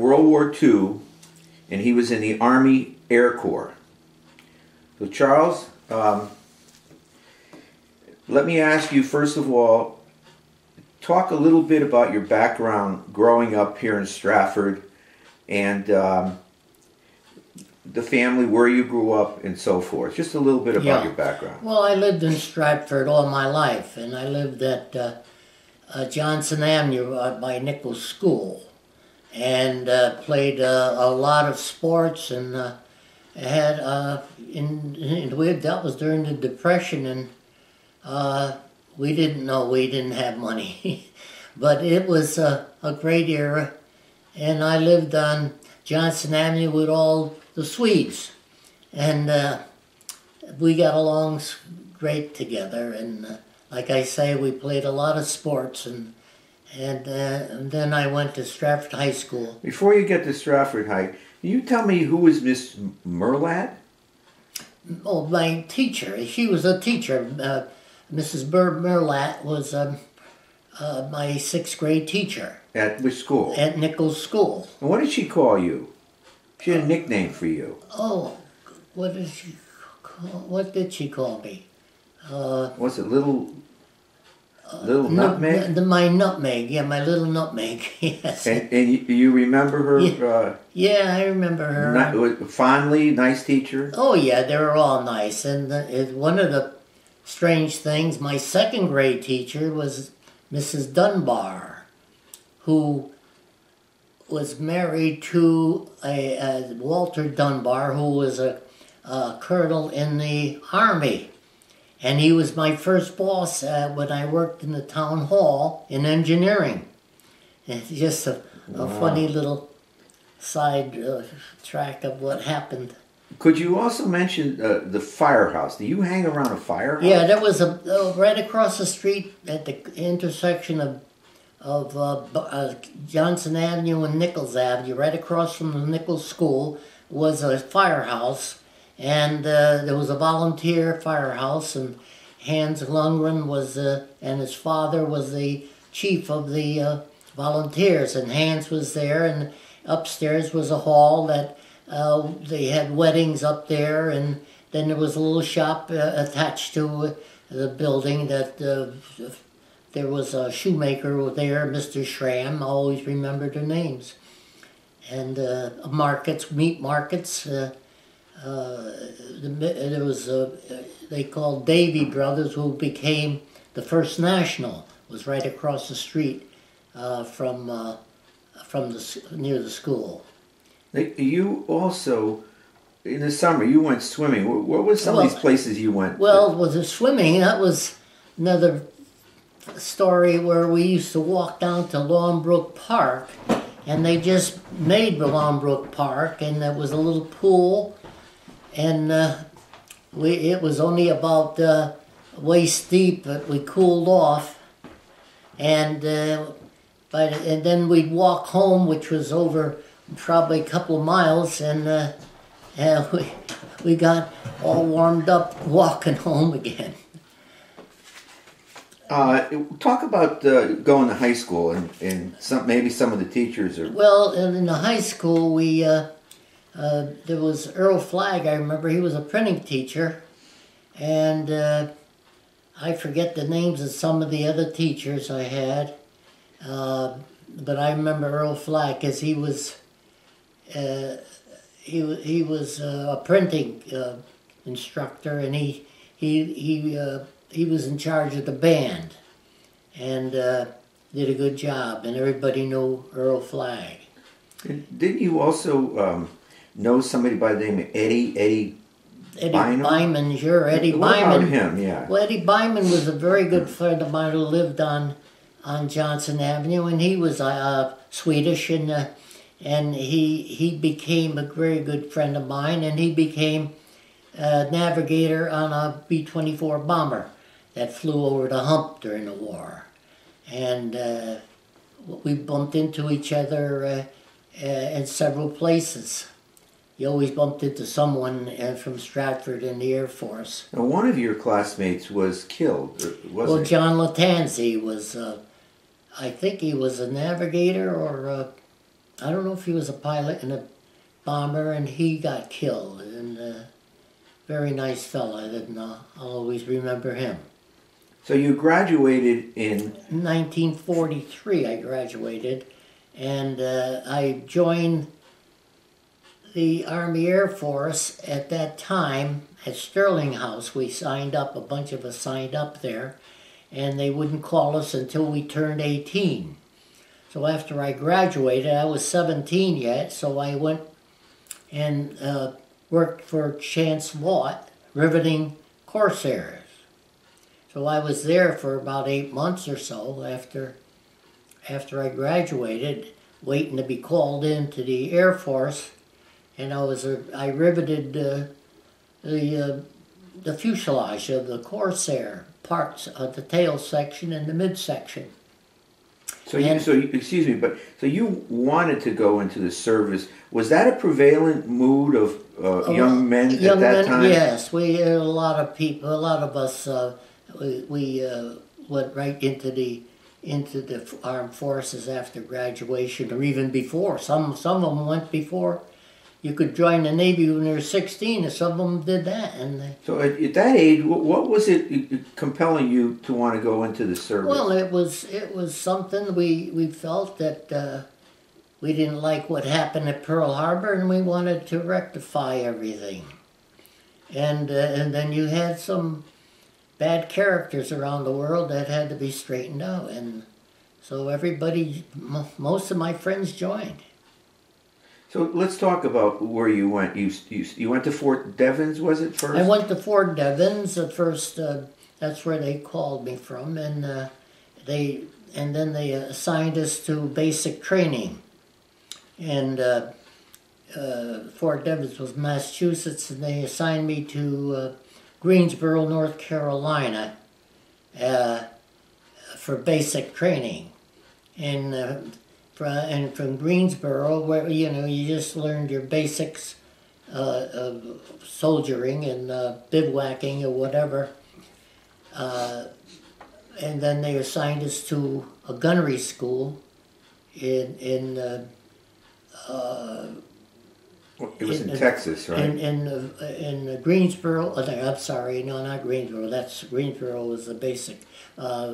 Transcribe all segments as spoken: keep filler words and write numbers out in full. World War Two, and he was in the Army Air Corps. So Charles, um, let me ask you first of all, talk a little bit about your background growing up here in Stratford and um, the family, where you grew up and so forth. Just a little bit about yeah. your background. Well, I lived in Stratford all my life, and I lived at uh, uh, Johnson Avenue uh, by Nichols School, and uh, played uh, a lot of sports, and uh, had uh, in, in that was during the Depression, and uh, we didn't know, we didn't have money, but it was a, a great era, and I lived on Johnson Avenue with all the Swedes, and uh, we got along great together, and uh, like I say, we played a lot of sports, and and, uh, and then I went to Stratford High School. Before you get to Stratford High, can you tell me who was Miss Merlatt? Oh, my teacher. She was a teacher. Uh, Missus Burr Merlatt was um, uh, my sixth grade teacher. At which school? At Nichols School. And what did she call you? She had a nickname for you. Oh, what did she call, what did she call me? Uh, was it Little Little uh, Nutmeg? The, my Nutmeg, yeah, my Little Nutmeg, yes. And, and you remember her? Yeah, uh, yeah I remember her. Not, fondly, nice teacher? Oh, yeah, they were all nice. And the, one of the strange things, my second grade teacher was Missus Dunbar, who was married to a, a Walter Dunbar, who was a, a colonel in the Army. And he was my first boss uh, when I worked in the town hall in engineering. It's just a, a wow. funny little side uh, track of what happened. Could you also mention uh, the firehouse? Do you hang around a firehouse? Yeah, there was a uh, right across the street at the intersection of of uh, uh, Johnson Avenue and Nichols Avenue, right across from the Nichols School, was a firehouse, and uh, there was a volunteer firehouse, and Hans Lundgren was, uh, and his father was the chief of the uh, volunteers, and Hans was there, and upstairs was a hall that uh, they had weddings up there, and then there was a little shop uh, attached to the building that uh, there was a shoemaker there, Mister Schramm, I always remember their names. And uh, markets, meat markets. Uh, uh, there was a, they called Davy Brothers, who became the First National. It was right across the street uh, from uh, from the near the school. You also, in the summer, you went swimming. What was some well, of these places you went? Well, with the swimming, that was another story where we used to walk down to Longbrook Park, and they just made the Longbrook Park, and there was a little pool, and uh, we it was only about uh, waist deep, but we cooled off, and uh, but and then we'd walk home, which was over probably a couple of miles, and uh, and we we got all warmed up walking home again. Uh, talk about uh, going to high school and, and some, maybe some of the teachers. Are... Well, in the high school, we uh, uh, there was Earl Flagg, I remember. He was a printing teacher. And uh, I forget the names of some of the other teachers I had. Uh, but I remember Earl Flagg because he was, uh, he, he was uh, a printing uh, instructor, and he... he, he uh, He was in charge of the band, and uh, did a good job, and everybody knew Earl Flagg. Didn't you also um, know somebody by the name of Eddie, Eddie Eddie Byman? Byman, sure, Eddie what Byman. About him, yeah. Well, Eddie Byman was a very good friend of mine who lived on on Johnson Avenue, and he was uh, Swedish, and uh, and he he became a very good friend of mine, and he became a navigator on a B twenty-four bomber that flew over the hump during the war, and uh, we bumped into each other uh, uh, in several places. You always bumped into someone uh, from Stratford in the Air Force. Now, one of your classmates was killed, wasn't Well, John Lattanzi was, uh, I think he was a navigator or a, I don't know if he was a pilot and a bomber, and he got killed. And a very nice fella, and I'll always remember him. So you graduated in? nineteen forty-three I graduated, and uh, I joined the Army Air Force at that time at Sterling House. We signed up, a bunch of us signed up there, and they wouldn't call us until we turned eighteen. So after I graduated, I was seventeen yet, so I went and uh, worked for Chance Watt, riveting Corsairs. So I was there for about eight months or so after, after I graduated, waiting to be called into the Air Force, and I was a, I riveted uh, the uh, the fuselage of the Corsair parts of the tail section and the midsection. So you, and, so you, excuse me, but so you wanted to go into the service. Was that a prevalent mood of uh, young men young at that men, time? Yes, we a lot of people, a lot of us. Uh, We, we uh, went right into the into the armed forces after graduation, or even before. Some some of them went before. You could join the Navy when you were sixteen, and some of them did that. And they, so at, at that age, what, what was it compelling you to want to go into the service? Well, it was it was something we we felt that uh, we didn't like what happened at Pearl Harbor, and we wanted to rectify everything. And uh, and then you had some bad characters around the world that had to be straightened out, and so everybody, m most of my friends joined. So let's talk about where you went. You, you, you went to Fort Devens, was it first? I went to Fort Devens at first. Uh, that's where they called me from, and uh, they and then they assigned us to basic training. And uh, uh, Fort Devens was Massachusetts, and they assigned me to Uh, Greensboro, North Carolina, uh, for basic training, and uh, from and from Greensboro, where you know you just learned your basics uh, of soldiering and uh, bivouacking or whatever, uh, and then they assigned us to a gunnery school in in. Uh, uh, It was in, in Texas, right? In in, uh, in uh, Greensboro. Uh, I'm sorry, no, not Greensboro. That's Greensboro was the basic. Uh,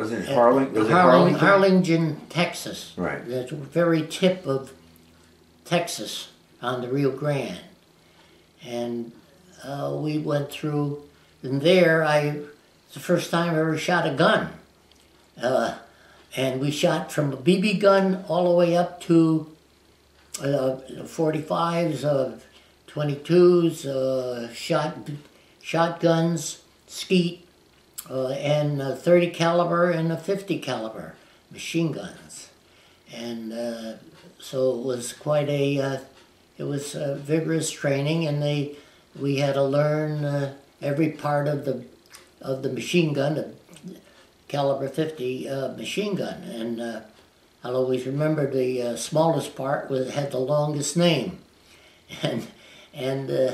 was it Harling? Was it Harling, Harlingen? Harlingen, Texas. Right. The very tip of Texas on the Rio Grande, and uh, we went through. And there, I it's the first time I ever shot a gun, uh, and we shot from a B B gun all the way up to Uh, forty-fives, uh, twenty-twos, uh, shot, shotguns, skeet, uh, and uh, thirty caliber and a fifty caliber machine guns, and uh, so it was quite a uh, it was uh, vigorous training, and they we had to learn uh, every part of the of the machine gun, the caliber fifty uh, machine gun, and. Uh, I'll always remember the uh, smallest part was had the longest name, and and uh,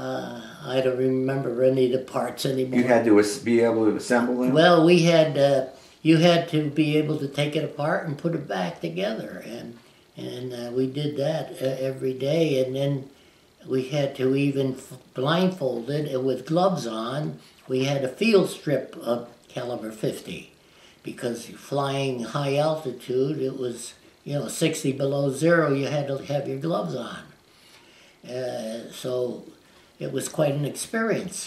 uh, I don't remember any of the parts anymore. You had to be able to assemble them? Well, we had uh, you had to be able to take it apart and put it back together, and and uh, we did that uh, every day, and then we had to even f blindfolded and with gloves on. We had a field strip of caliber fifty. Because flying high altitude, it was, you know, sixty below zero, you had to have your gloves on. Uh, so it was quite an experience.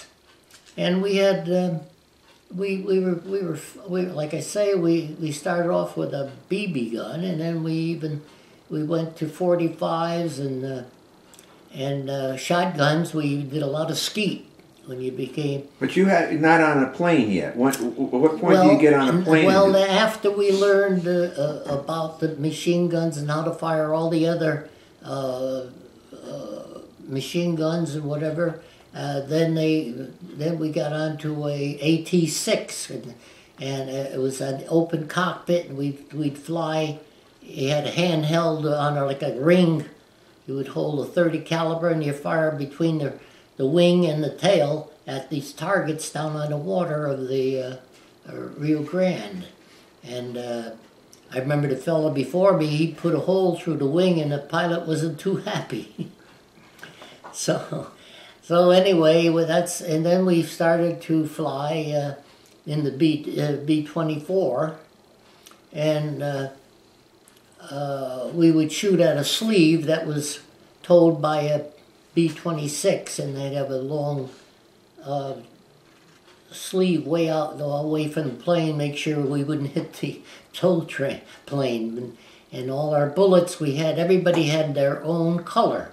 And we had, uh, we, we, were, we, were, we were, like I say, we, we started off with a B B gun, and then we even, we went to forty-fives and, uh, and uh, shotguns. We did a lot of skeet. When you became, but you had not on a plane yet. What, what point well, do you get on a plane? Well, after we learned uh, uh, about the machine guns and how to fire all the other uh, uh, machine guns and whatever, uh, then they then we got onto a A T six, and, and it was an open cockpit, and we we'd fly. You had a handheld on a, like a ring. You would hold a thirty caliber, and you fire between the the wing and the tail at these targets down on the water of the uh, Rio Grande. And uh, I remember the fellow before me, he put a hole through the wing and the pilot wasn't too happy. so so anyway, well, that's, and then we started to fly uh, in the B, uh, B twenty-four, and uh, uh, we would shoot at a sleeve that was towed by a B twenty-six, and they'd have a long uh, sleeve way out, away from the plane, make sure we wouldn't hit the tow train plane. And, and all our bullets we had, everybody had their own color.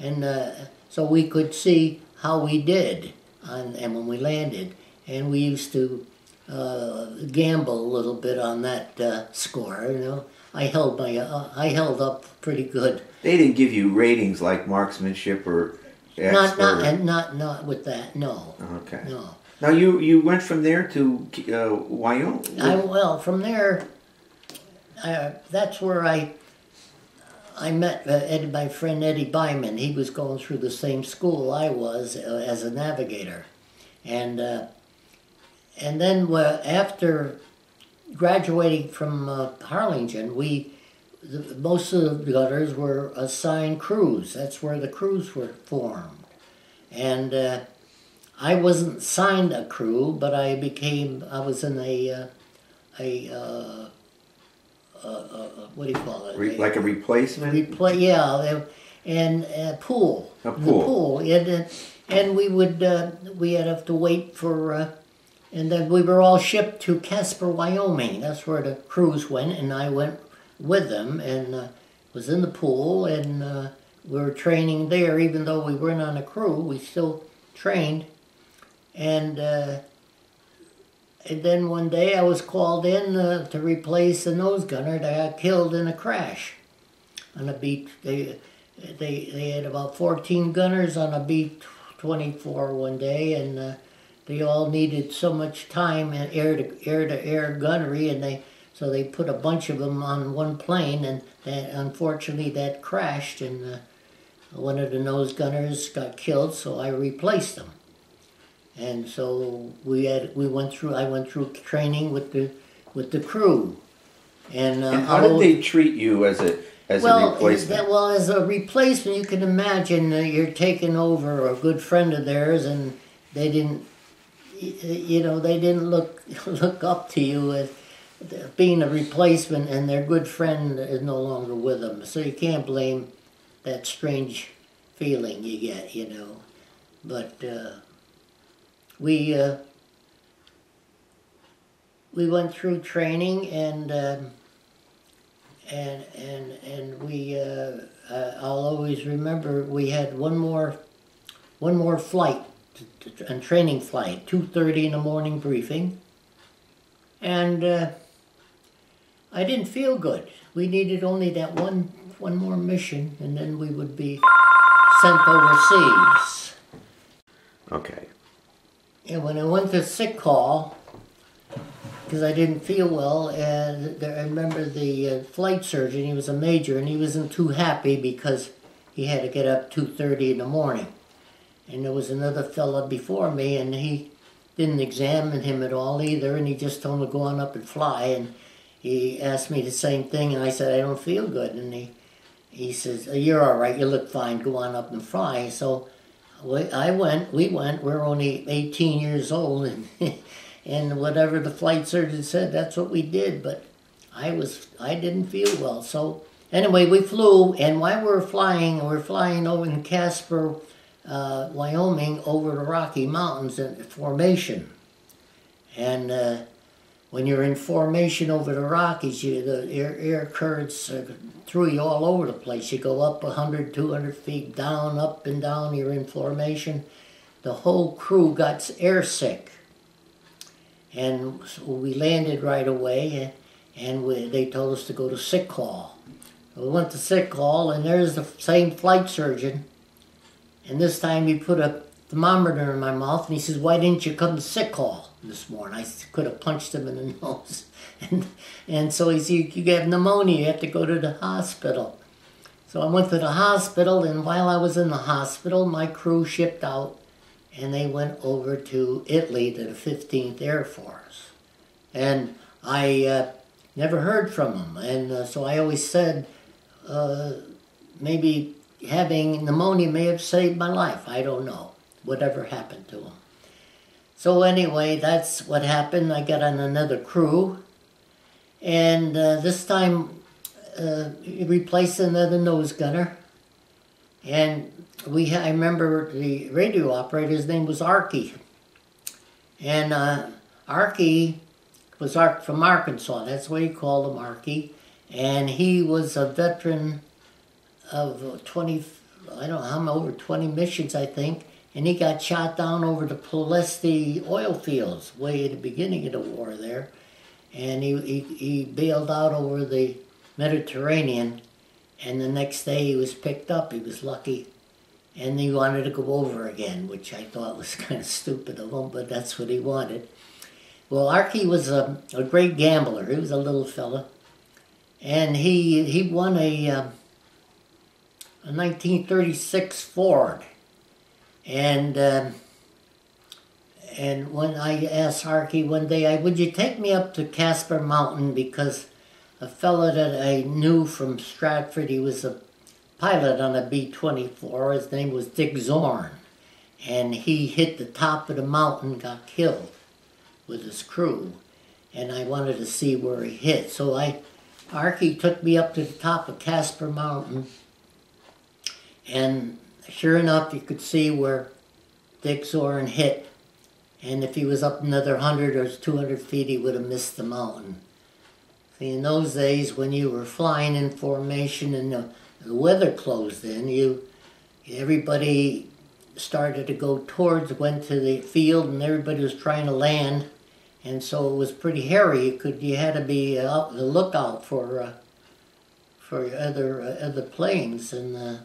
And uh, so we could see how we did on, and when we landed. And we used to uh, gamble a little bit on that uh, score, you know. I held my, uh, I held up pretty good. They didn't give you ratings like marksmanship or expert? Not, not, not, not with that, no. Okay. No. Now, you, you went from there to uh, Wyoming? I, well, from there, I, that's where I I met uh, Ed, my friend Eddie Byman. He was going through the same school I was uh, as a navigator. And, uh, and then uh, after graduating from uh, Harlingen, we, the, most of the gunners were assigned crews. That's where the crews were formed. And... Uh, I wasn't signed a crew, but I became, I was in a, uh, a, uh, uh, uh, what do you call it? Re like a replacement? Repla yeah, and a pool. A pool. The pool. And, uh, and we would, uh, we had have to wait for, uh, and then we were all shipped to Casper, Wyoming. That's where the crews went, and I went with them, and uh, was in the pool, and uh, we were training there. Even though we weren't on a crew, we still trained. And, uh, and then one day I was called in uh, to replace a nose gunner that got killed in a crash on a B. They they they had about fourteen gunners on a B twenty-four one day, and uh, they all needed so much time in air to air to air gunnery, and they so they put a bunch of them on one plane, and that, unfortunately that crashed, and uh, one of the nose gunners got killed, so I replaced them. And so we had we went through. I went through training with the with the crew. And, uh, and how did they treat you as a as well, a replacement? That, well, as a replacement, you can imagine uh, you're taking over a good friend of theirs, and they didn't, you know, they didn't look look up to you as being a replacement, and their good friend is no longer with them. So you can't blame that strange feeling you get, you know, but. Uh, We uh, we went through training, and um, and and and we uh, uh, I'll always remember we had one more one more flight, a training flight, two thirty in the morning briefing, and uh, I didn't feel good. We needed only that one one more mission, and then we would be sent overseas. Okay. And when I went to sick call, because I didn't feel well, and I remember the uh, flight surgeon, he was a major, and he wasn't too happy because he had to get up two thirty in the morning. And there was another fella before me, and he didn't examine him at all either, and he just told him to go on up and fly, and he asked me the same thing, and I said, I don't feel good. And he, he says, oh, you're all right, you look fine, go on up and fly. So I went, we went, we were only eighteen years old, and, and whatever the flight surgeon said, that's what we did, but I was, I didn't feel well. So anyway, we flew, and while we were flying, we were flying over in Casper, uh, Wyoming, over the Rocky Mountains in formation. And uh, when you're in formation over the Rockies, you, the air, air currents uh, threw you all over the place. You go up a hundred, two hundred feet, down, up and down, you're in formation. The whole crew got air sick. And so we landed right away, and we, they told us to go to sick call. So we went to sick call, and there's the same flight surgeon. And this time he put a thermometer in my mouth, and he says, why didn't you come to sick call this morning? I could have punched him in the nose. And, and so he said, you have pneumonia, you have to go to the hospital. So I went to the hospital, and while I was in the hospital, my crew shipped out, and they went over to Italy, to the fifteenth Air Force. And I uh, never heard from him. And uh, so I always said, uh, maybe having pneumonia may have saved my life. I don't know. Whatever happened to him. So anyway, that's what happened. I got on another crew, and uh, this time uh, replaced another nose gunner. And we, I remember the radio operator's name was Arky. And uh, Arky was Ark from Arkansas. That's what he called him, Arky. And he was a veteran of twenty, I don't know how over twenty missions, I think. And he got shot down over the Pulaski oil fields way at the beginning of the war there. And he, he, he bailed out over the Mediterranean. And the next day he was picked up. He was lucky. And he wanted to go over again, which I thought was kind of stupid of him, but that's what he wanted. Well, Arky was a, a great gambler. He was a little fella. And he, he won a, uh, a nineteen thirty-six Ford. And uh, and when I asked Arky one day, I would you take me up to Casper Mountain, because a fellow that I knew from Stratford, he was a pilot on a B twenty-four, his name was Dick Zorn, and he hit the top of the mountain, got killed with his crew, and I wanted to see where he hit. So I, Arky took me up to the top of Casper Mountain, and sure enough, you could see where Dick Zorn hit, and if he was up another one hundred or two hundred feet, he would have missed the mountain. See, in those days, when you were flying in formation and the, the weather closed in, you everybody started to go towards, went to the field, and everybody was trying to land, and so it was pretty hairy. You could, you had to be out the lookout for uh, for other uh, other planes, and. Uh,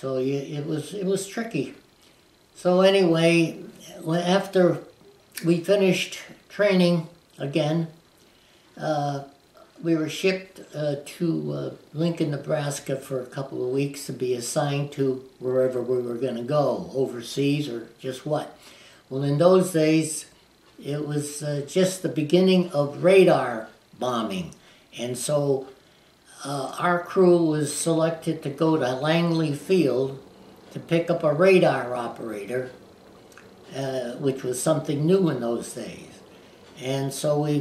So it was it was tricky. So anyway, after we finished training again, uh, we were shipped uh, to uh, Lincoln, Nebraska for a couple of weeks to be assigned to wherever we were going to go, overseas or just what. Well, in those days, it was uh, just the beginning of radar bombing, and so. Uh, our crew was selected to go to Langley Field to pick up a radar operator, uh, which was something new in those days. And so we,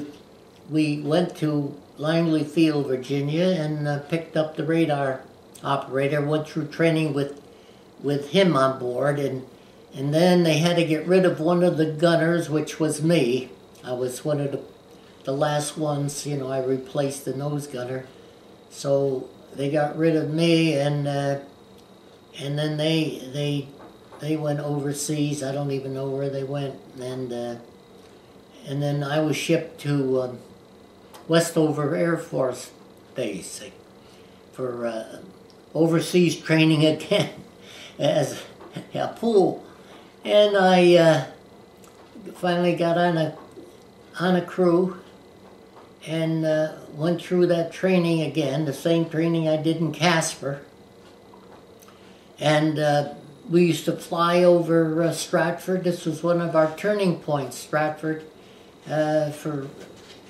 we went to Langley Field, Virginia, and uh, picked up the radar operator, went through training with, with him on board, and, and then they had to get rid of one of the gunners, which was me. I was one of the, the last ones, you know, I replaced the nose gunner. So they got rid of me, and uh, and then they they they went overseas. I don't even know where they went, and uh, and then I was shipped to um, Westover Air Force Base for uh, overseas training again as a pool, and I uh, finally got on a on a crew. And uh, went through that training again, the same training I did in Casper. And uh, we used to fly over uh, Stratford. This was one of our turning points, Stratford, uh, for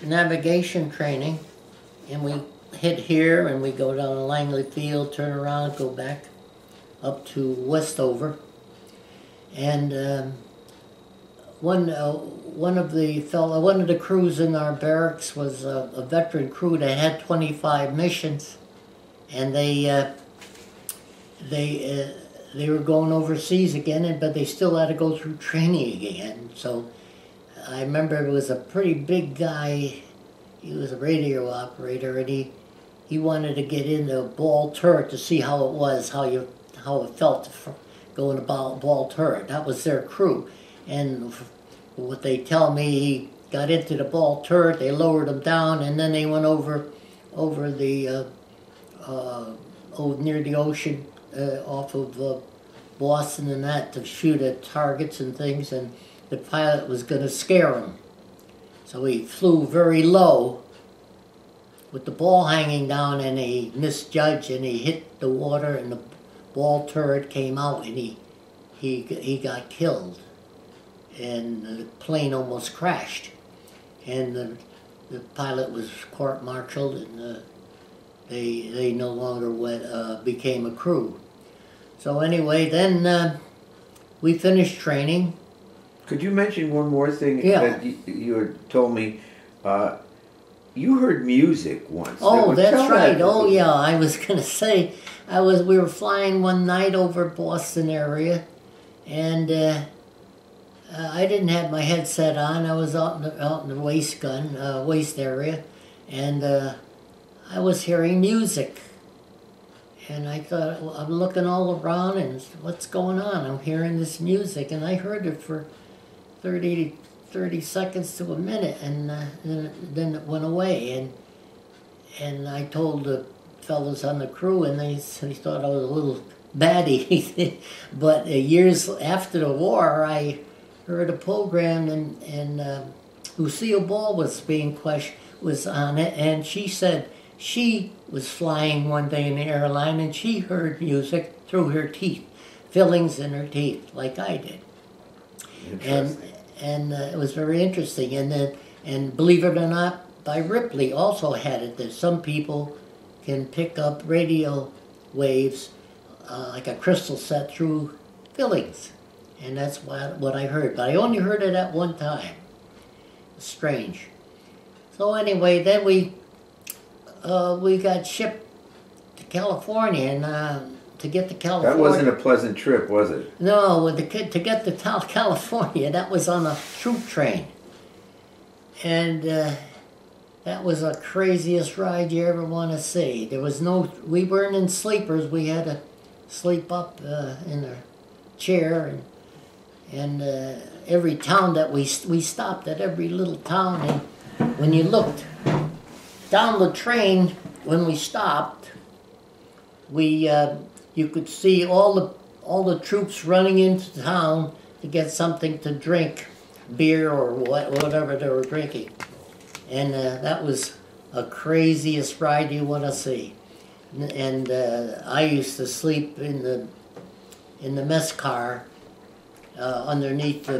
navigation training. And we hit here, and we go down to Langley Field, turn around, go back up to Westover. And um, one... Uh, One of the fellow, one of the crews in our barracks was a, a veteran crew that had twenty-five missions, and they uh, they uh, they were going overseas again, and but they still had to go through training again. So I remember it was a pretty big guy. He was a radio operator, and he he wanted to get into a ball turret to see how it was, how you how it felt going about ball turret. That was their crew, and. What they tell me, he got into the ball turret, they lowered him down, and then they went over over the uh, uh, over near the ocean uh, off of uh, Boston and that to shoot at targets and things, and the pilot was going to scare him. So he flew very low with the ball hanging down, and he misjudged, and he hit the water, and the ball turret came out, and he, he, he got killed. And the plane almost crashed, and the the pilot was court-martialed, and uh, they they no longer went, uh, became a crew. So anyway, then uh, we finished training. Could you mention one more thing yeah. that you, you had told me? Uh, you heard music once. Oh, that's right. Oh, yeah. I was gonna say, I was. We were flying one night over Boston area, and. Uh, Uh, I didn't have my headset on. I was out in the, out in the waist gun, uh, waist area, and uh, I was hearing music. And I thought, I'm looking all around, and what's going on? I'm hearing this music, and I heard it for thirty, thirty seconds to a minute, and uh, then, it, then it went away. And and I told the fellows on the crew, and they, they thought I was a little batty. But uh, years after the war, I. heard a program, and, and uh, Lucille Ball was being questioned, was on it, and she said she was flying one day in the airline, and she heard music through her teeth, fillings in her teeth, like I did. And and uh, it was very interesting. And then, and believe it or not, by Ripley also had it that some people can pick up radio waves uh, like a crystal set through fillings. And that's what I heard, but I only heard it at one time. Strange. So anyway, then we uh, we got shipped to California, and uh, to get to California. That wasn't a pleasant trip, was it? No, the kid to get to California, that was on a troop train, and uh, that was the craziest ride you ever want to see. There was no, we weren't in sleepers. We had to sleep up uh, in a chair and. And uh, every town that we, st we stopped at every little town, and when you looked down the train, when we stopped, we, uh, you could see all the, all the troops running into town to get something to drink, beer or what, whatever they were drinking. And uh, that was a craziest ride you want to see. And, and uh, I used to sleep in the, in the mess car. Uh, underneath a,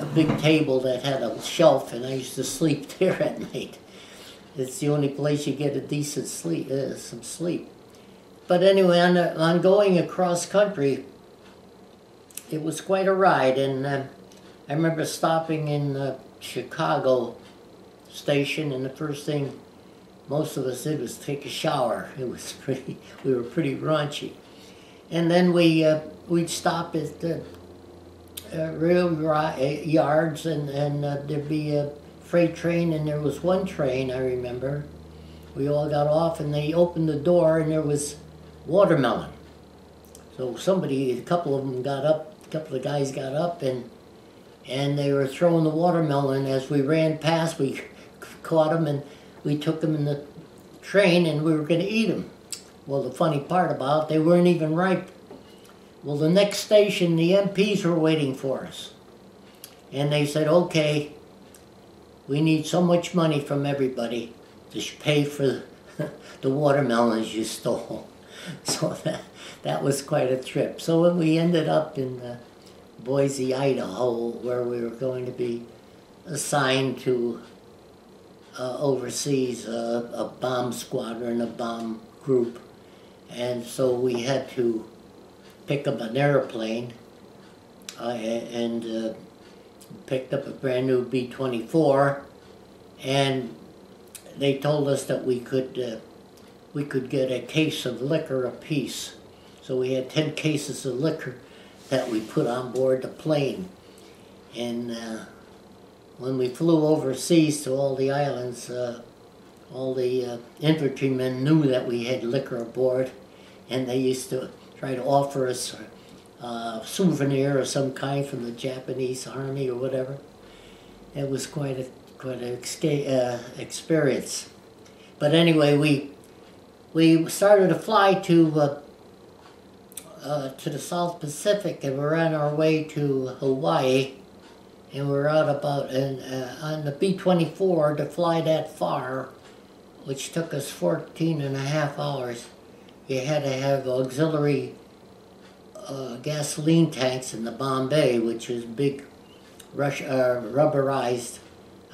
a big table that had a shelf, and I used to sleep there at night. It's the only place you get a decent sleep, uh, some sleep. But anyway, on, uh, on going across country, it was quite a ride, and uh, I remember stopping in uh, Chicago station, and the first thing most of us did was take a shower. It was pretty, we were pretty raunchy. And then we, uh, we'd stop at uh, Uh, rail yards, and, and uh, there'd be a freight train, and there was one train, I remember. We all got off, and they opened the door, and there was watermelon. So somebody, a couple of them got up, a couple of guys got up, and and they were throwing the watermelon. As we ran past, we caught them, and we took them in the train, and we were going to eat them. Well, the funny part about it, they weren't even ripe. Well, the next station, the M Ps were waiting for us. And they said, okay, we need so much money from everybody to pay for the watermelons you stole. So that, that was quite a trip. So when we ended up in uh, Boise, Idaho, where we were going to be assigned to uh, overseas uh, a bomb squadron, a bomb group. And so we had to pick up an airplane uh, and uh, picked up a brand new B twenty-four, and they told us that we could uh, we could get a case of liquor apiece. So we had ten cases of liquor that we put on board the plane, and uh, when we flew overseas to all the islands, uh, all the uh, infantrymen knew that we had liquor aboard, and they used to try to offer us a souvenir of some kind from the Japanese army or whatever. It was quite a quite an uh, experience. But anyway, we we started to fly to uh, uh, to the South Pacific, and we're on our way to Hawaii, and we're out about and uh, on the B twenty-four to fly that far, which took us fourteen and a half hours. You had to have auxiliary uh, gasoline tanks in the Bombay, which is big rush, uh, rubberized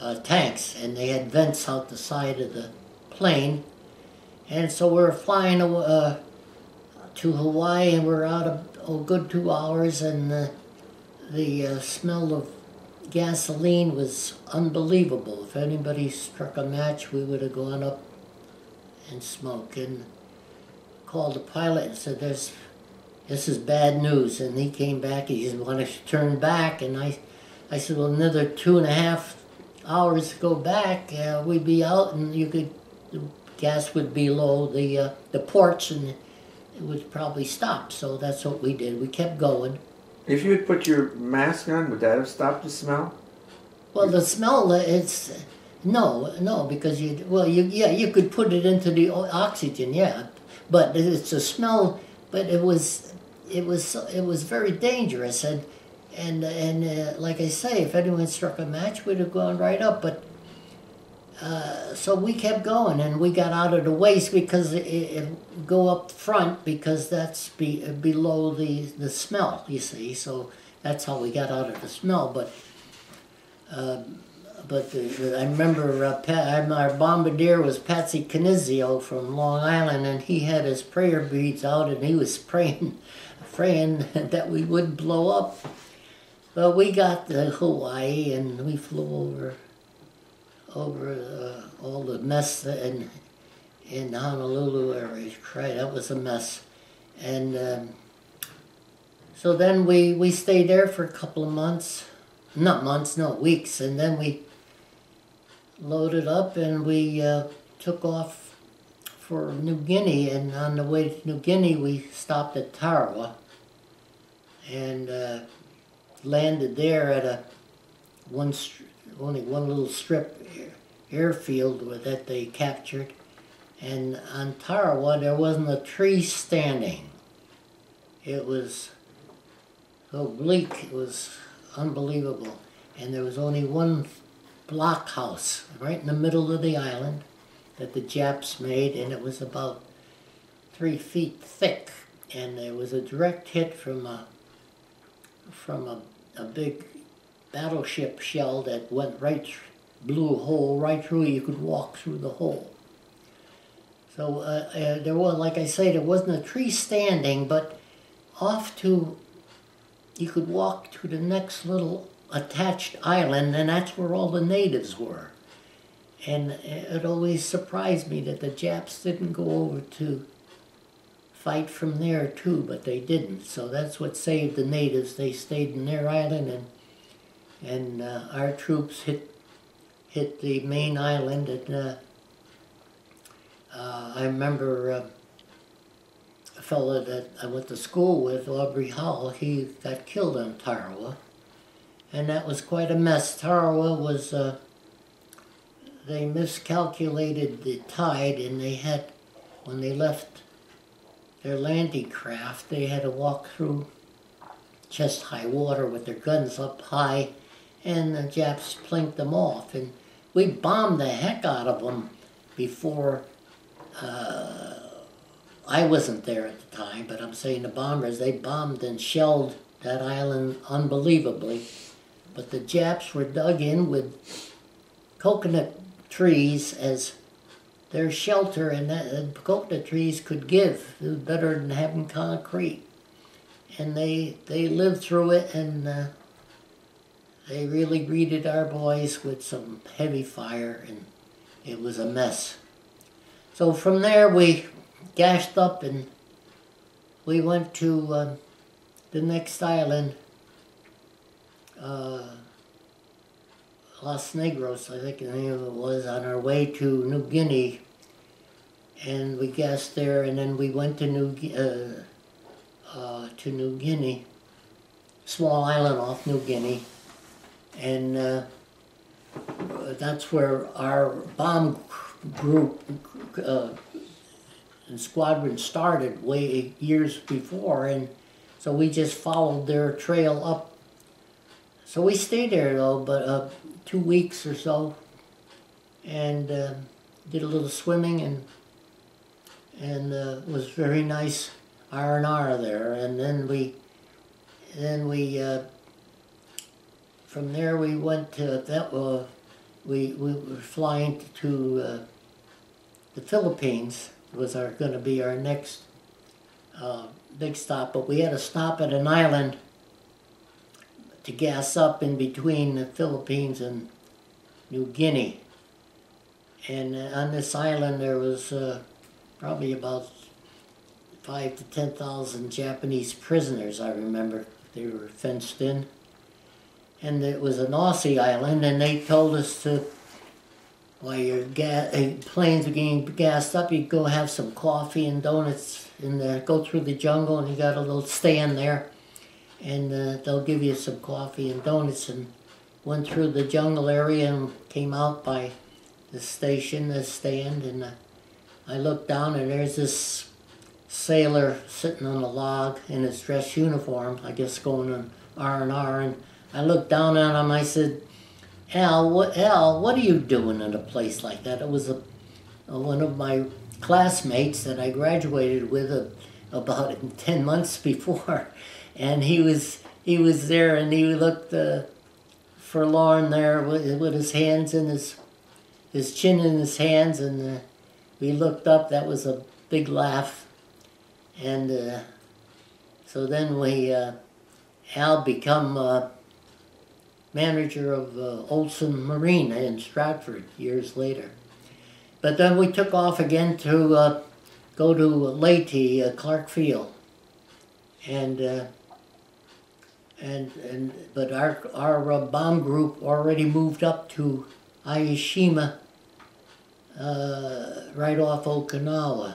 uh, tanks, and they had vents out the side of the plane. And so we were flying uh, to Hawaii, and we were out a, a good two hours, and uh, the uh, smell of gasoline was unbelievable. If anybody struck a match, we would have gone up and smoked. And called the pilot and said, "There's, this is bad news." And he came back. He just wanted to turn back. And I, I said, "Well, another two and a half hours to go back, uh, we'd be out, and you could, the gas would be low the uh, the ports, and it would probably stop." So that's what we did. We kept going. If you had put your mask on, would that have stopped the smell? Well, the smell, it's, no, no, because you, well, you, yeah, you could put it into the oxygen, yeah, but it's a smell, but it was, it was, it was very dangerous, and, and, and uh, like I say, if anyone struck a match, we'd have gone right up, but, uh, so we kept going, and we got out of the waist, because it, it go up front, because that's be, below the, the smell, you see, so that's how we got out of the smell. But uh, but the, the, I remember uh, Pat, our bombardier was Patsy Canizio from Long Island, and he had his prayer beads out, and he was praying, praying that we would blow up. But we got to Hawaii, and we flew over over uh, all the mess and in the Honolulu area. Right, that was a mess. And um, so then we, we stayed there for a couple of months, not months, no, weeks, and then we loaded up and we uh, took off for New Guinea, and on the way to New Guinea we stopped at Tarawa and uh, landed there at a one only one little strip airfield that they captured. And on Tarawa, there wasn't a tree standing. It was so bleak, it was unbelievable. And there was only one blockhouse right in the middle of the island that the Japs made, and it was about three feet thick. And there was a direct hit from a, from a, a big battleship shell that went right, blew a hole right through. You could walk through the hole. So uh, uh, there was, like I say, there wasn't a tree standing, but off to, you could walk to the next little attached island, and that's where all the natives were. And it always surprised me that the Japs didn't go over to fight from there too, but they didn't. So that's what saved the natives. They stayed in their island, and and uh, our troops hit hit the main island at. Uh, Uh, I remember uh, a fellow that I went to school with, Aubrey Howell, he got killed on Tarawa, and that was quite a mess. Tarawa was, uh, they miscalculated the tide, and they had, when they left their landing craft, they had to walk through chest-high water with their guns up high, and the Japs plinked them off, and we bombed the heck out of them before. Uh, I wasn't there at the time, but I'm saying the bombers, they bombed and shelled that island unbelievably. But the Japs were dug in with coconut trees as their shelter, and that, and coconut trees could give. It was better than having concrete. And they, they lived through it, and uh, they really greeted our boys with some heavy fire, and it was a mess. So from there we gashed up and we went to uh, the next island, uh, Los Negros, I think the name of it was, on our way to New Guinea. And we gashed there, and then we went to New, uh, uh, to New Guinea, small island off New Guinea. And uh, that's where our bomb group uh, and squadron started way years before, and so we just followed their trail up. So we stayed there though, but uh, two weeks or so, and uh, did a little swimming, and and uh, was very nice R and R there. And then we, then we, uh, from there we went to that. Uh, we, we were flying to uh, the Philippines, was our going to be our next uh, big stop, but we had to stop at an island to gas up in between the Philippines and New Guinea. And uh, on this island there was uh, probably about five to ten thousand Japanese prisoners, I remember. They were fenced in. And it was an Aussie island, and they told us to, while your ga planes are getting gassed up, you go have some coffee and donuts and uh, go through the jungle, and you got a little stand there, and uh, they'll give you some coffee and donuts. And went through the jungle area and came out by the station, the stand, and uh, I looked down, and there's this sailor sitting on a log in his dress uniform, I guess going on R and R, and I looked down at him, I said, Al, what, Al, what are you doing in a place like that? It was a, a, one of my classmates that I graduated with a, about ten months before, and he was, he was there, and he looked uh, forlorn there with, with his hands in his, his chin in his hands, and uh, we looked up, that was a big laugh, and uh, so then we, uh, Al become uh, manager of uh, Olson Marine in Stratford years later. But then we took off again to uh, go to Leyte, uh, Clark Field, and uh, and and but our our uh, bomb group already moved up to Ie Shima, uh, right off Okinawa,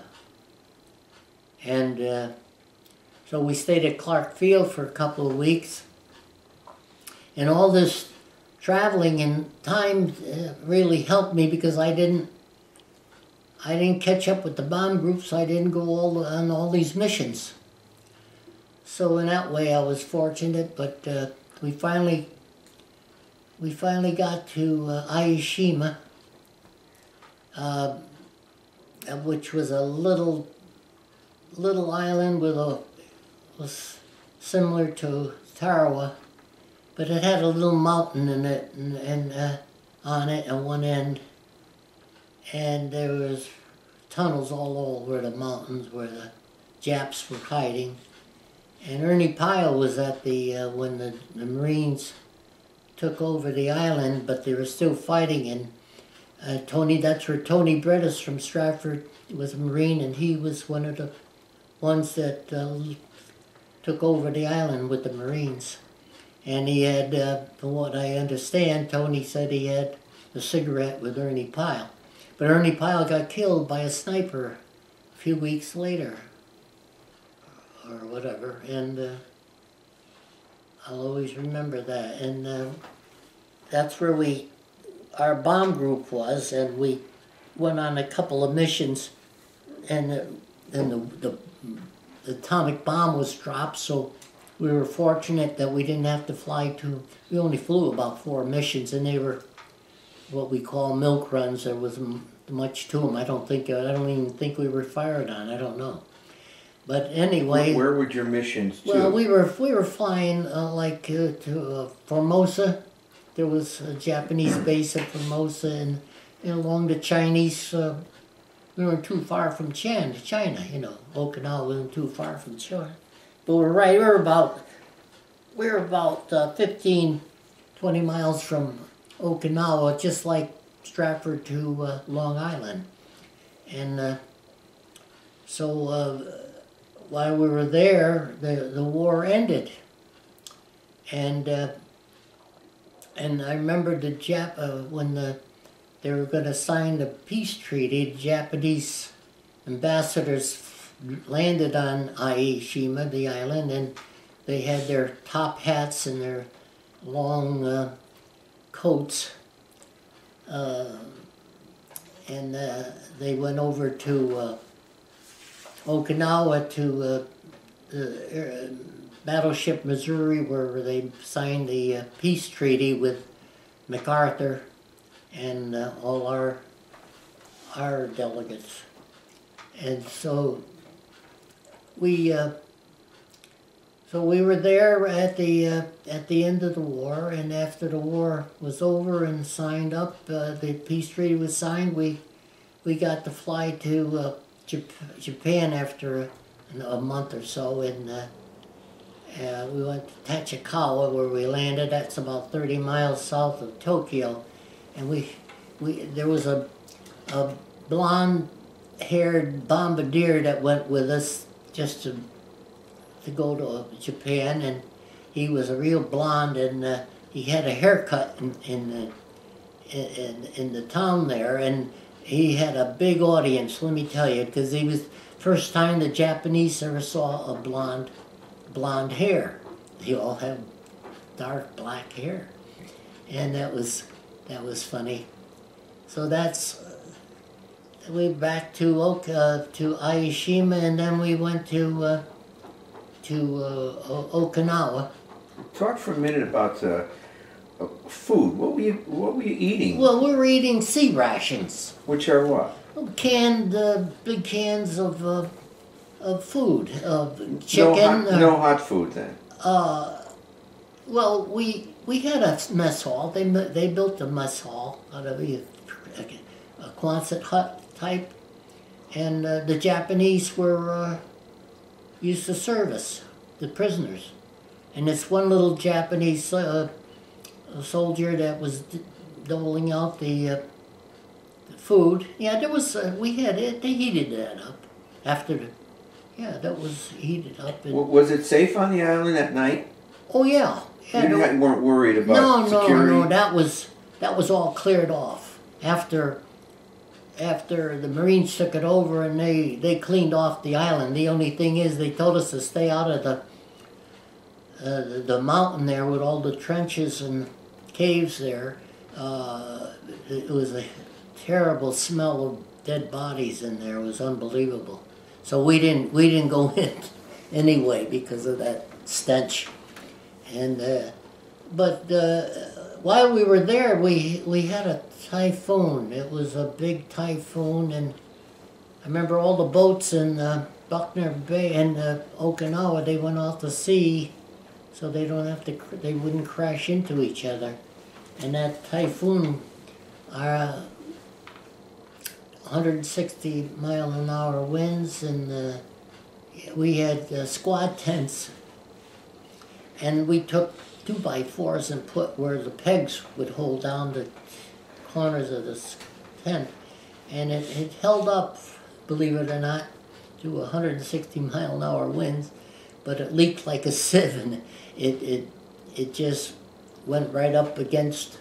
and uh, so we stayed at Clark Field for a couple of weeks. And all this traveling and time uh, really helped me, because I didn't, I didn't catch up with the bomb groups. I didn't go all on all these missions. So in that way, I was fortunate. But uh, we finally, we finally got to uh, Ie Shima, uh, which was a little, little island with a, was similar to Tarawa. But it had a little mountain in it, and, and uh, on it at one end, and there was tunnels all over the mountains where the Japs were hiding. And Ernie Pyle was at the uh, when the, the Marines took over the island, but they were still fighting. And uh, Tony, that's where Tony Brettis from Stratford was a Marine, and he was one of the ones that uh, took over the island with the Marines. And he had, uh, from what I understand, Tony said he had a cigarette with Ernie Pyle. But Ernie Pyle got killed by a sniper a few weeks later, or whatever, and uh, I'll always remember that. And uh, that's where we, our bomb group was, and we went on a couple of missions, and, uh, and the, the, the atomic bomb was dropped, so we were fortunate that we didn't have to fly to, we only flew about four missions, and they were what we call milk runs. There wasn't much to them. I don't think, I don't even think we were fired on, I don't know. But anyway. Where, where were your missions to? Well, we were, we were flying uh, like uh, to uh, Formosa. There was a Japanese base at Formosa, and, and along the Chinese, uh, we weren't too far from China, China, you know, Okinawa wasn't too far from China. But we're right, we're about, we're about uh, fifteen, twenty miles from Okinawa, just like Stratford to uh, Long Island. And uh, so uh, while we were there, the, the war ended. And uh, and I remember the Jap, uh, when the, they were going to sign the peace treaty, the Japanese ambassadors landed on Ie Shima, the island, and they had their top hats and their long uh, coats. Uh, and uh, they went over to uh, Okinawa to uh, the uh, battleship Missouri, where they signed the uh, peace treaty with MacArthur and uh, all our, our delegates. And so we, uh, So we were there at the uh, at the end of the war, and after the war was over and signed up, uh, the peace treaty was signed. We we got to fly to uh, Jap Japan after a, a month or so, and uh, uh, we went to Tachikawa, where we landed. That's about thirty miles south of Tokyo, and we we there was a a blonde-haired bombardier that went with us just to. to go to Japan, and he was a real blonde, and uh, he had a haircut in, in the in, in the town there, and he had a big audience, let me tell you, because he was first time the Japanese ever saw a blonde blonde hair. They all have dark black hair, and that was that was funny. So that's uh, we back to Oka uh, to Ie Shima, and then we went to. Uh, to uh, Okinawa. Talk for a minute about uh, food. What were you What were you eating? Well, we were eating sea rations. Which are what? Canned, uh, big cans of uh, of food, of chicken. No hot, uh, no hot food then. Uh, well, we we had a mess hall. They they built a mess hall out of a, a Quonset hut type, and uh, the Japanese were. Uh, used to service the prisoners. And this one little Japanese uh, soldier that was d doling out the, uh, the food, yeah, there was, uh, we had it, they heated that up after the, yeah, that was heated up. And, was it safe on the island at night? Oh, yeah. yeah you no, weren't worried about no, security? No, no, that was, that was all cleared off after after the Marines took it over, and they, they cleaned off the island. The only thing is they told us to stay out of the uh, the, the mountain there with all the trenches and caves there. Uh, it was a terrible smell of dead bodies in there. It was unbelievable. So we didn't we didn't go in anyway because of that stench. And uh, but uh, while we were there, we we had a typhoon. It was a big typhoon, and I remember all the boats in uh, Buckner Bay and uh, Okinawa. They went out to sea, so they don't have to. They wouldn't crash into each other. And that typhoon, uh, one hundred sixty mile an hour winds, and uh, we had uh, squad tents, and we took two by fours and put where the pegs would hold down the corners of this tent, and it, it held up, believe it or not, to one hundred sixty mile an hour winds, but it leaked like a sieve, and it it it just went right up against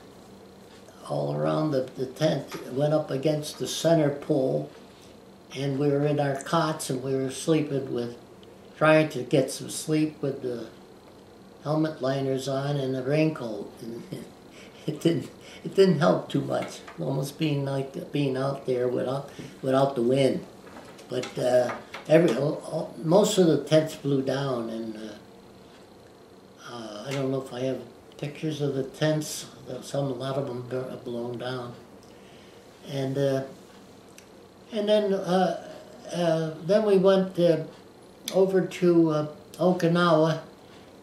all around the, the tent. It went up against the center pole, and we were in our cots, and we were sleeping with, trying to get some sleep with the helmet liners on and the raincoat. And it, it didn't. It didn't help too much. Almost being like being out there without without the wind, but uh, every all, most of the tents blew down, and uh, uh, I don't know if I have pictures of the tents. Some a lot of them are blown down, and uh, and then uh, uh, then we went uh, over to uh, Okinawa,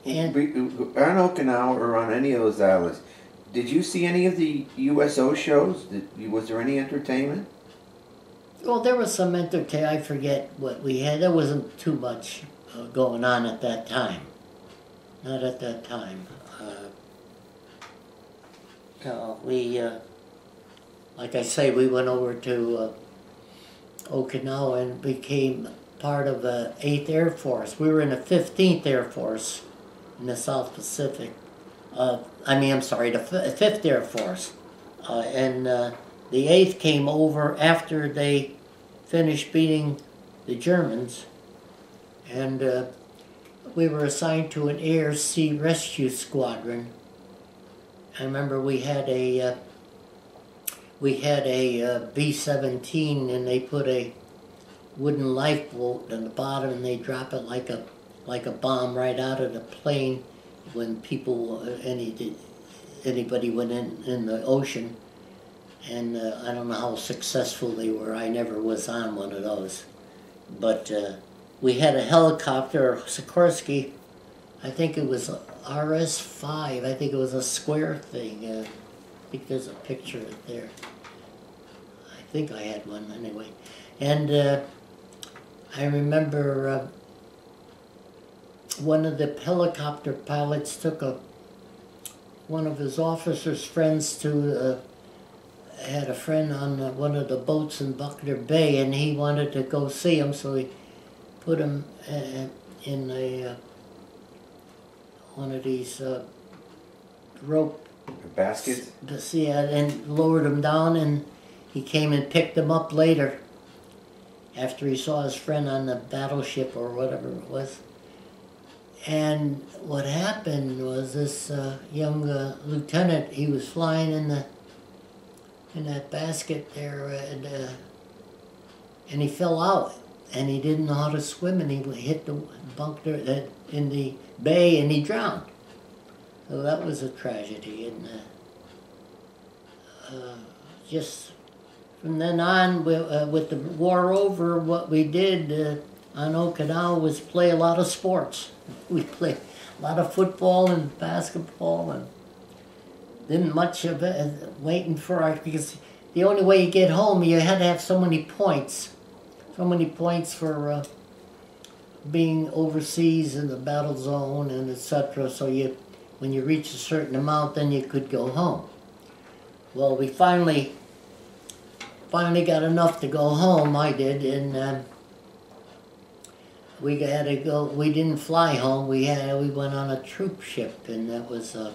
and we, on Okinawa or on any of those islands. Did you see any of the U S O shows? Did, was there any entertainment? Well, there was some entertainment. I forget what we had. There wasn't too much uh, going on at that time. Not at that time. Uh, uh, we, uh, like I say, we went over to uh, Okinawa and became part of the uh, eighth Air Force. We were in the fifteenth Air Force in the South Pacific. Uh, I mean, I'm sorry, the fifth Air Force. Uh, and uh, the eighth came over after they finished beating the Germans. And uh, we were assigned to an Air Sea Rescue Squadron. I remember we had a uh, we had a uh, B seventeen, and they put a wooden lifeboat on the bottom, and they drop it like a like a bomb right out of the plane. When people, any anybody went in in the ocean, and uh, I don't know how successful they were. I never was on one of those, but uh, we had a helicopter, Sikorsky, I think it was R S five. I think it was a square thing. Uh, I think there's a picture of it there. I think I had one anyway. And uh, I remember uh, one of the helicopter pilots took a one of his officers' friends to, uh, had a friend on uh, one of the boats in Buckner Bay, and he wanted to go see him, so he put him uh, in a, uh, one of these uh, rope baskets, yeah, and lowered him down, and he came and picked him up later after he saw his friend on the battleship or whatever it was. And what happened was this uh, young uh, lieutenant, he was flying in the in that basket there, and, uh, and he fell out, and he didn't know how to swim, and he hit the bunker uh, in the bay, and he drowned. So that was a tragedy, and uh, uh, just from then on, we, uh, with the war over, what we did uh, on Okinawa was play a lot of sports. We played a lot of football and basketball, and didn't much of it, waiting for our, because the only way you get home, you had to have so many points, so many points for uh, being overseas in the battle zone and et cetera. So you, when you reach a certain amount, then you could go home. Well, we finally, finally got enough to go home. I did, and. Uh, We had to go. We didn't fly home. We had. We went on a troop ship, and that was a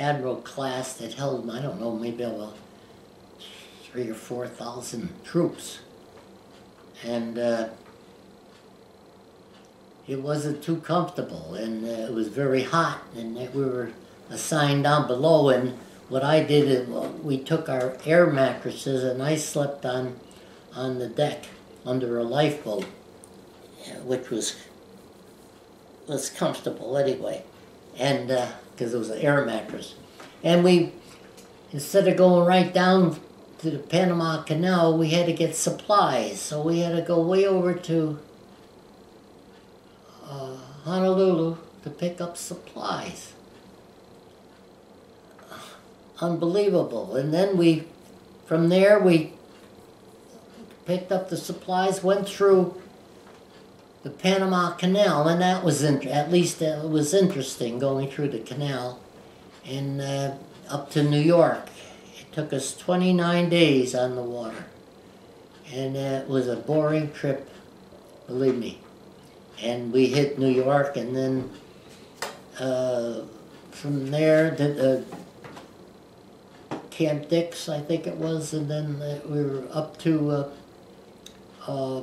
admiral class that held. I don't know, maybe about three or four thousand troops, and uh, it wasn't too comfortable, and uh, it was very hot, and we were assigned down below. And what I did is we took our air mattresses, and I slept on on the deck under a lifeboat, which was was comfortable anyway, and because uh, it was an air mattress. And we, instead of going right down to the Panama Canal, we had to get supplies, so we had to go way over to uh, Honolulu to pick up supplies. Unbelievable. And then we, from there, we picked up the supplies, went through the Panama Canal, and that was, in, at least it was interesting going through the canal, and uh, up to New York. It took us twenty-nine days on the water, and uh, it was a boring trip, believe me. And we hit New York, and then uh, from there, the, uh, Camp Dix, I think it was, and then uh, we were up to uh, uh,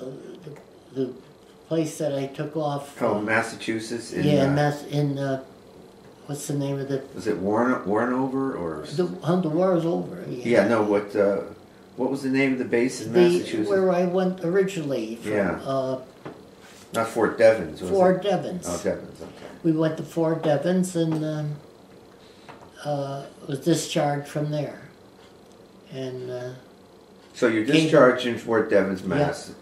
Uh, the, the place that I took off. Oh, uh, Massachusetts. In, yeah, uh, Mass in uh, what's the name of it? Was it Warren Warrenover or? The, um, the war was over. Yeah. Yeah no. What uh, what was the name of the base in the, Massachusetts? Where I went originally. From, yeah. Uh, Not Fort Devens. Was Fort it? Devens. Oh, Devens. Okay. We went to Fort Devens and um, uh, was discharged from there, and. Uh, so you're discharged in Fort Devens, Mass. Yeah.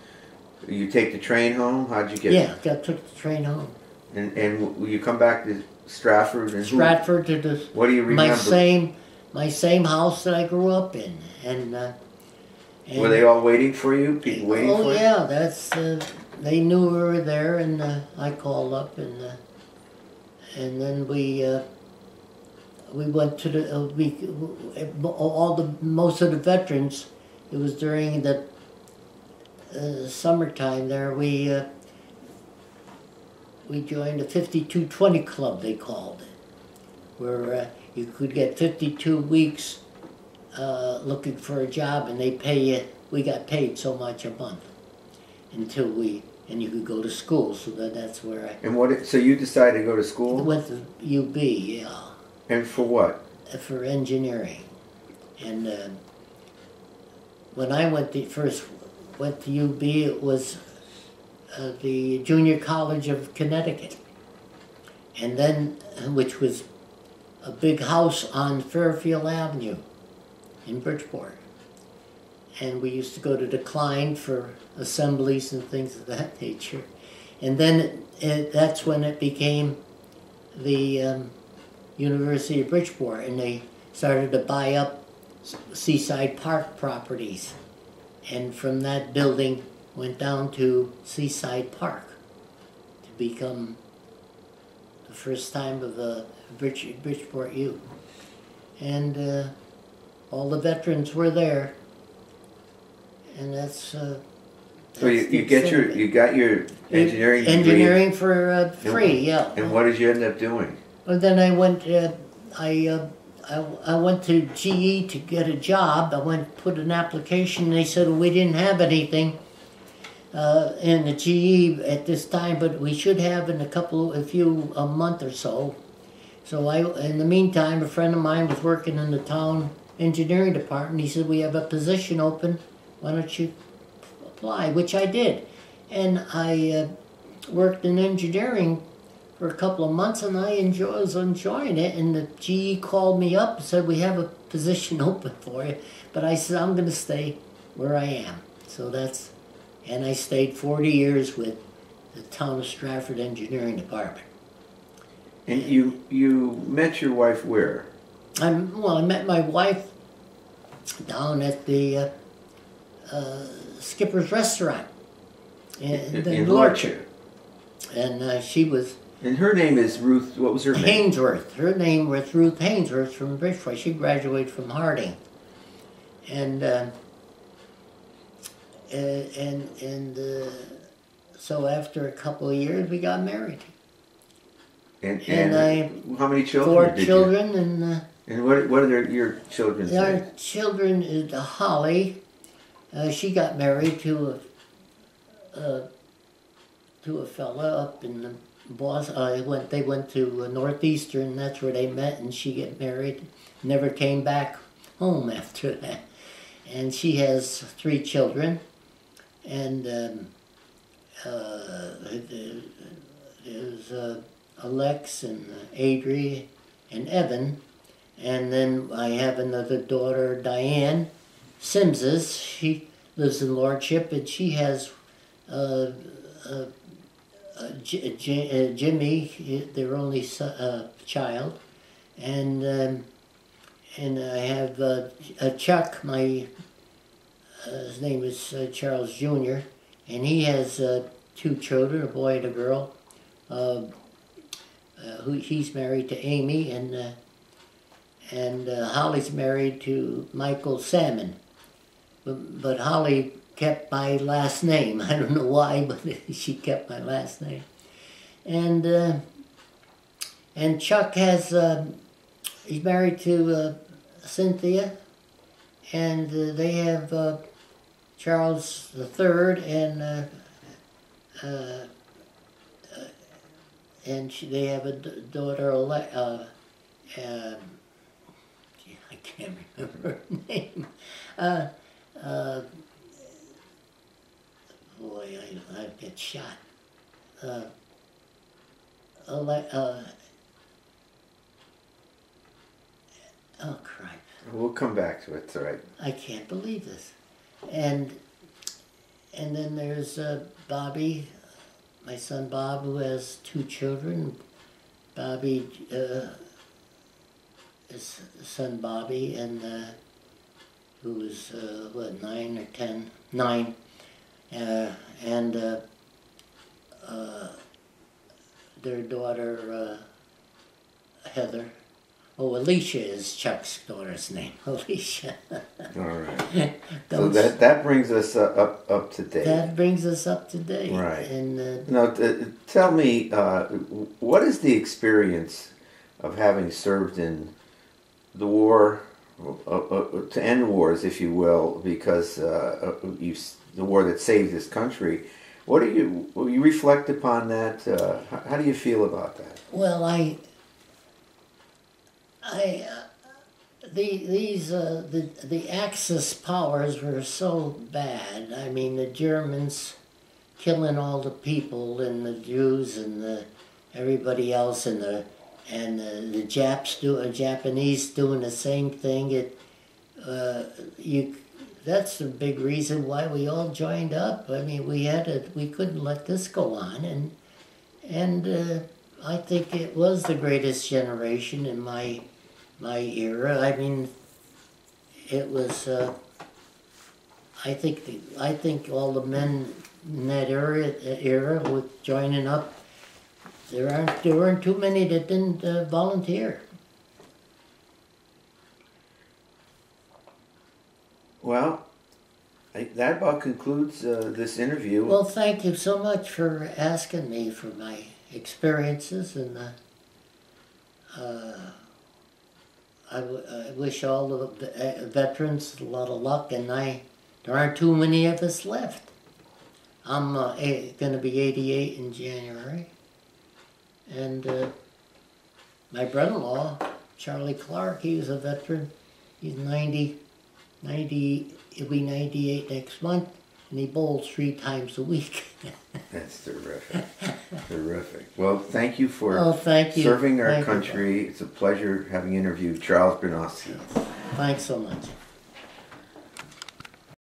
You take the train home? How'd you get? Yeah, I took the train home. And and you come back to Stratford. And Stratford to the. What do you remember? My same, my same house that I grew up in, and. Uh, and were they all waiting for you? People waiting oh, for you? Oh yeah, that's. Uh, they knew we were there, and uh, I called up, and uh, and then we. Uh, we went to the. Uh, we all the most of the veterans. It was during the. Uh, summertime there, we uh, we joined a fifty-two twenty club, they called it, where uh, you could get fifty-two weeks uh, looking for a job, and they pay you. We got paid so much a month until we, and you could go to school. So that, that's where I. And what? So you decided to go to school? Went to U B, yeah. And for what? For engineering, and uh, when I went the first. Went to U B, it was uh, the Junior College of Connecticut, and then, which was a big house on Fairfield Avenue in Bridgeport. And we used to go to the Klein for assemblies and things of that nature. And then it, it, that's when it became the um, University of Bridgeport, and they started to buy up Seaside Park properties. And from that building went down to Seaside Park to become the first time of the Bridge, Bridgeport U. And uh, all the veterans were there, and that's. Uh, that's so you, you get your you got your engineering it, engineering degree. for uh, free, and, yeah. And what did you end up doing? Well, then I went. Uh, I, uh, I I went to G E to get a job. I went put an application. And they said we didn't have anything uh, in the G E at this time, but we should have in a couple, a few, a month or so. So I, in the meantime, a friend of mine was working in the town engineering department. He said, we have a position open, why don't you apply, which I did. And I uh, worked in engineering for a couple of months, and I enjoy, was enjoying it. And the G E called me up and said, we have a position open for you. But I said, I'm going to stay where I am. So that's, and I stayed forty years with the town of Stratford engineering department. And you you met your wife where? I'm, well, I met my wife down at the uh, uh, Skipper's Restaurant in, in, in Lorcher. And uh, she was... And her name is Ruth, what was her name? Hainsworth. Her name was Ruth Hainsworth from Bridgeport. She graduated from Harding. And, uh, and, and uh, so after a couple of years, we got married. And, and, and I, how many children? Four did children, you? and uh, and what what are their, your children's names? Our children is uh, Holly. Uh, she got married to a uh, to a fella up in the Boston. Uh, went they went to uh, Northeastern. That's where they met, and she got married. Never came back home after that. And she has three children, and um, uh, there's. Uh, Alex and Adri and Evan, and then I have another daughter, Diane Simses. She lives in Lordship, and she has uh, uh, uh, J J uh, Jimmy, their only son, uh, child, and um, and I have uh, uh, Chuck. My uh, his name is uh, Charles Junior, and he has uh, two children, a boy and a girl. Uh, Uh, who, he's married to Amy, and uh, and uh, Holly's married to Michael Salmon, but, but Holly kept my last name. I don't know why, but she kept my last name. And uh, and Chuck has uh, he's married to uh, Cynthia, and uh, they have uh, Charles the Third and. Uh, uh, And she, they have a daughter, uh, uh, gee, I can't remember her name. Uh, uh, boy, I, I'd get shot. Uh, uh, oh, crap. We'll come back to it, it's all right. I can't believe this. And, and then there's uh, Bobby. My son Bob, who has two children, Bobby, uh, his son Bobby, and uh, who is uh, what nine or ten, nine, uh, and uh, uh, their daughter uh, Heather. Oh, Alicia is Chuck's daughter's name. Alicia. All right. So that that brings us uh, up up to date. That brings us up to date. Right. And uh, now, t tell me, uh, what is the experience of having served in the war, uh, uh, to end wars, if you will, because uh, you the war that saved this country. What do you will you reflect upon that? Uh, how, how do you feel about that? Well, I. I, uh, the, these, uh, the, the Axis powers were so bad. I mean, the Germans killing all the people, and the Jews, and the, everybody else, and the, and the, the Japs do, uh, Japanese doing the same thing. It, uh, you, that's the big reason why we all joined up. I mean, we had a, we couldn't let this go on, and and uh, I think it was the greatest generation in my my era. I mean, it was. Uh, I think the, I think all the men in that era era with joining up. There aren't there weren't too many that didn't uh, volunteer. Well, I, that about concludes uh, this interview. Well, thank you so much for asking me for my experiences, and uh, uh, I, w I wish all the veterans a lot of luck. And I there aren't too many of us left. I'm uh, going to be eighty-eight in January. And uh, my brother-in-law, Charlie Clark, he was a veteran. He's ninety, ninety, he'll be ninety-eight next month, and he bowls three times a week. That's terrific. Terrific. Well, thank you for oh, thank you. serving our thank country. You. It's a pleasure having interviewed Charles Bernofsky. Thanks so much.